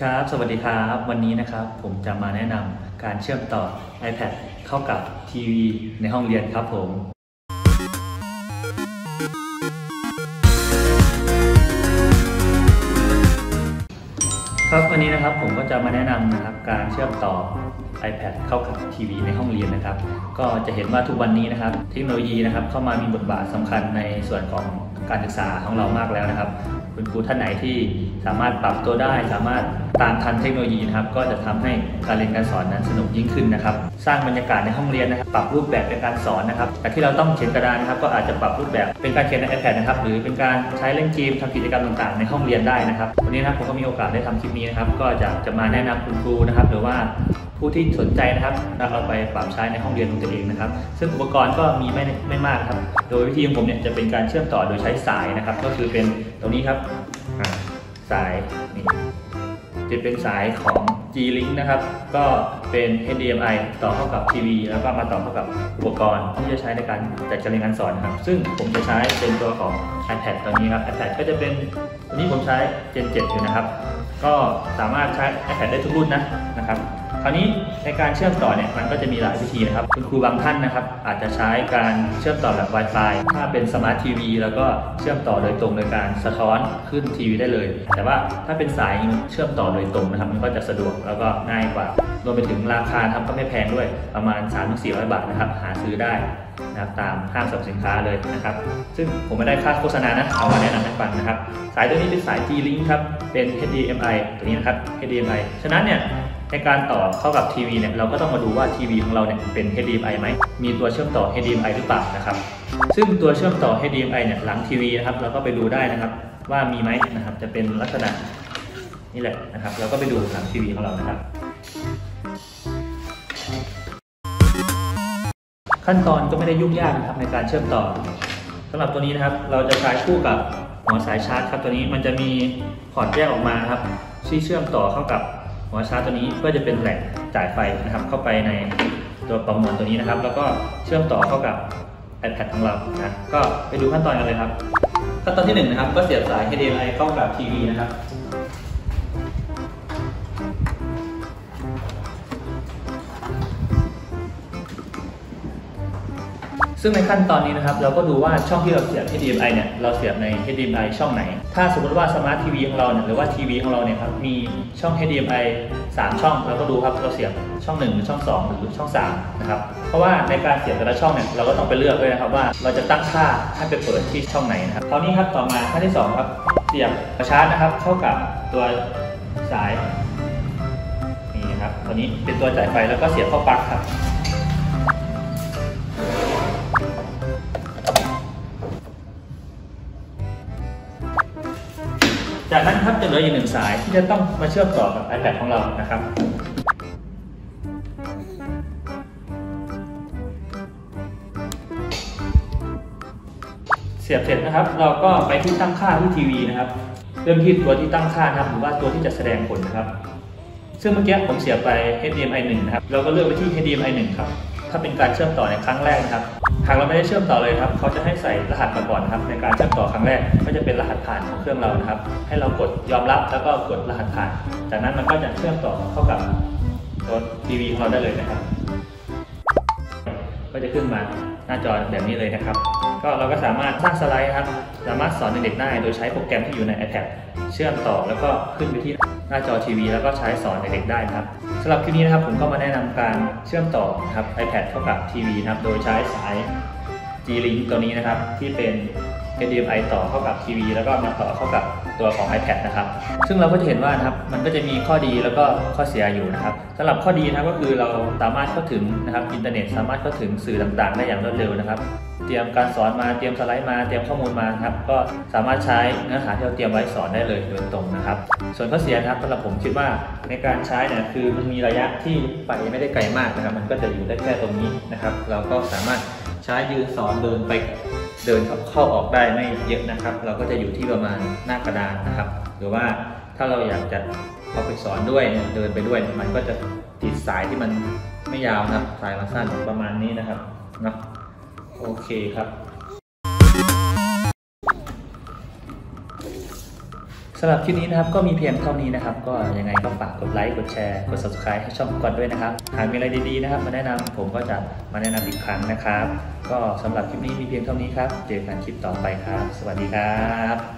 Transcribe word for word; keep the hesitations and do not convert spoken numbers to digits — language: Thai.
ครับสวัสดีครับวันนี้นะครับผมจะมาแนะนำการเชื่อมต่อ iPad เข้ากับทีวีในห้องเรียนครับผมครับวันนี้นะครับผมก็จะมาแนะนำนะครับการเชื่อมต่อ iPad เข้ากับทีวีในห้องเรียนนะครับก็จะเห็นว่าทุกวันนี้นะครับเทคโนโลยีนะครับเข้ามามีบทบาทสำคัญในส่วนของการศึกษาของเรามากแล้วนะครับคุณครูท่านไหนที่สามารถปรับตัวได้สามารถตามทันเทคโนโลยีนะครับก็จะทำให้การเรียนการสอนนั้นสนุกยิ่งขึ้นนะครับสร้างบรรยากาศในห้องเรียนนะครับปรับรูปแบบในการสอนนะครับจากที่เราต้องเขียนกระดานนะครับก็อาจจะปรับรูปแบบเป็นการเขียนใน iPad นะครับหรือเป็นการใช้เล่นเกมทำกิจกรรมต่างๆในห้องเรียนได้นะครับวันนี้นะครับผมก็มีโอกาสได้ทำคลิปนี้นะครับก็จะจะมาแนะนำคุณครูนะครับหรือว่าผู้ที่สนใจนะครับนำเอาไปปรับใช้ในห้องเรียนของตัวเองนะครับซึ่งอุปกรณ์ก็มีไม่ไม่มากครับโดยวิธีของผมเนี่ยจะเป็นการเชื่อมต่อโดยใช้สายนะครับก็คือเป็นตรงนี้ครับสายนี่จะเป็นสายของ จี ลิงก์ นะครับก็เป็น เอช ดี เอ็ม ไอ ต่อเข้ากับทีวีแล้วก็มาต่อเข้ากับอุปกรณ์ที่จะใช้ในการจัดการเรียนการสอนครับซึ่งผมจะใช้เป็นตัวของ iPad ตัวนี้ครับ iPad ก็จะเป็นตัวนี้ผมใช้ เจน เซเว่น อยู่นะครับก็สามารถใช้ iPad ได้ทุกรุ่นนะนะครับคราวนี้ในการเชื่อมต่อเนี่ยมันก็จะมีหลายวิธีนะครับคุณครูบางท่านนะครับอาจจะใช้การเชื่อมต่อแบบ Wi-Fi ถ้าเป็นสมาร์ททีวีแล้วก็เชื่อมต่อโดยตรงโดยการสะท้อนขึ้นทีวีได้เลยแต่ว่าถ้าเป็นสายเชื่อมต่อโดยตรงนะครับมันก็จะสะดวกแล้วก็ง่ายกว่ารวมไปถึงราคาครับก็ไม่แพงด้วยประมาณ สามถึงสี่ร้อย บาทนะครับหาซื้อได้นะครับตามห้างสรรพสินค้าเลยนะครับซึ่งผมไม่ได้ค่าโฆษณานะเอามาแนะนำให้ฟังนะครับสายตัวนี้เป็นสาย จี ลิงก์ ครับเป็น เอช ดี เอ็ม ไอ ตัวนี้นะครับ เอช ดี เอ็ม ไอ ฉะนั้นเนี่ยในการต่อเข้ากับทีวีเนี่ยเราก็ต้องมาดูว่าทีวีของเราเนี่ยเป็น เอช ดี เอ็ม ไอ ไหมมีตัวเชื่อมต่อ เอช ดี เอ็ม ไอ หรือเปล่านะครับซึ่งตัวเชื่อมต่อ เอช ดี เอ็ม ไอ เนี่ยหลังทีวีนะครับเราก็ไปดูได้นะครับว่ามีไหมนะครับจะเป็นลักษณะนี่แหละนะครับเราก็ไปดูหลังทีวีของเรานะครับขั้นตอนก็ไม่ได้ยุ่งยากนะครับในการเชื่อมต่อสำหรับตัวนี้นะครับเราจะใช้คู่กับหัวสายชาร์จครับตัวนี้มันจะมีพอร์ตแยกออกมาครับที่เชื่อมต่อเข้ากับหัวชาร์จตัวนี้ก็จะเป็นแหล่งจ่ายไฟนะครับเข้าไปในตัวประมวลตัวนี้นะครับแล้วก็เชื่อมต่อเข้ากับ iPad ของเรานะก็ไปดูขั้นตอนกันเลยครับขั้นตอนที่หนึ่งนะครับก็เสียบสาย เอช ดี เอ็ม ไอ เข้ากับทีวีนะครับซึ่งในขั้นตอนนี้นะครับเราก็ดูว่าช่องที่เราเสียบ เอช ดี เอ็ม ไอ เนี่ยเราเสียบใน เอช ดี เอ็ม ไอ ช่องไหนถ้าสมมติว่าสมาร์ททีวีของเราเนี่ยหรือว่าทีวีของเราเนี่ยครับมีช่อง เอช ดี เอ็ม ไอ สาม ช่องเราก็ดูครับเราเสียบช่องหนึ่งหรือช่องสองหรือช่องสามนะครับเพราะว่าในการเสียบแต่ละช่องเนี่ยเราก็ต้องไปเลือกด้วยนะครับว่าเราจะตั้งค่าให้ไปเปิดที่ช่องไหนนะครับคราวนี้ครับต่อมาขั้นที่สองครับเสียบชาร์จนะครับเข้ากับตัวสายนี่ครับตัวนี้เป็นตัวจ่ายไฟแล้วก็เสียบเข้าปลั๊กครับจากนั้นครับจะเหลืออีกหนึ่งสายที่จะต้องมาเชื่อมต่อกับ iPad ของเรานะครับเสียบเสร็จนะครับเราก็ไปที่ตั้งค่าที่ทีวีนะครับเริ่มที่ตัวที่ตั้งค่านะครับหรือว่าตัวที่จะแสดงผลนะครับซึ่งเมื่อกี้ผมเสียบไป เอช ดี เอ็ม ไอ หนึ่งนะครับเราก็เลือกไปที่ เอช ดี เอ็ม ไอ หนึ่งครับถ้าเป็นการเชื่อมต่อในครั้งแรกนะครับหากเราไม่ได้เชื่อมต่อเลยครับเขาจะให้ใส่รหัสมาก่อนครับในการเชื่อมต่อครั้งแรกก็จะเป็นรหัสผ่านของเครื่องเรานะครับให้เรากดยอมรับแล้วก็กดรหัสผ่านจากนั้นมันก็จะเชื่อมต่อเข้ากับตัวทีวีของเราได้เลยนะครับก็จะขึ้นมาหน้าจอแบบนี้เลยนะครับก็เราก็สามารถสร้างสไลด์ครับสามารถสอนเด็กๆได้โดยใช้โปรแกรมที่อยู่ใน iPad เชื่อมต่อแล้วก็ขึ้นไปที่หน้าจอทีวีแล้วก็ใช้สอนเด็กๆได้ครับสำหรับคลิปนี้นะครับผมก็มาแนะนำการเชื่อมต่อครับ iPad เข้ากับทีวีนะครับโดยใช้สาย จี ลิงก์ ตัวนี้นะครับที่เป็น เอช ดี เอ็ม ไอ ต่อเข้ากับทีวีแล้วก็มาต่อเข้ากับตัวของ iPad นะครับซึ่งเราก็จะเห็นว่านะครับมันก็จะมีข้อดีแล้วก็ข้อเสียอยู่นะครับสำหรับข้อดีนะครับก็คือเราสามารถเข้าถึงนะครับอินเทอร์เน็ตสามารถเข้าถึงสื่อต่างๆได้อย่างรวดเร็วนะครับเตรียมการสอนมาเตรียมสไลด์มาเตรียมข้อมูลมาครับก็สามารถใช้เนื้อหาที่เราเตรียมไว้สอนได้เลยโดยตรงนะครับส่วนข้อเสียนะครับสำหรับผมคิดว่าในการใช้เนี่ยคือมันมีระยะที่ไปไม่ได้ไกลมากนะครับมันก็จะอยู่ได้แค่ตรงนี้นะครับเราก็สามารถใช้ยืนสอนเดินไปเดินเข้าออกได้ไม่เยอะนะครับเราก็จะอยู่ที่ประมาณหน้ากระดานนะครับหรือว่าถ้าเราอยากจะเข้าไปสอนด้วยเดินไปด้วยมันก็จะติดสายที่มันไม่ยาวนะสายมันสั้นประมาณนี้นะครับเนาะโอเคครับ สำหรับคลิปนี้นะครับก็มีเพียงเท่านี้นะครับก็ยังไงก็ฝากกดไลค์กดแชร์กด ซับสไครบ์ ให้ช่องก่อนด้วยนะครับหากมีอะไรดีๆนะครับมาแนะนำผมก็จะมาแนะนำอีกครั้งนะครับก็สำหรับคลิปนี้มีเพียงเท่านี้ครับเจอกันคลิปต่อไปครับสวัสดีครับ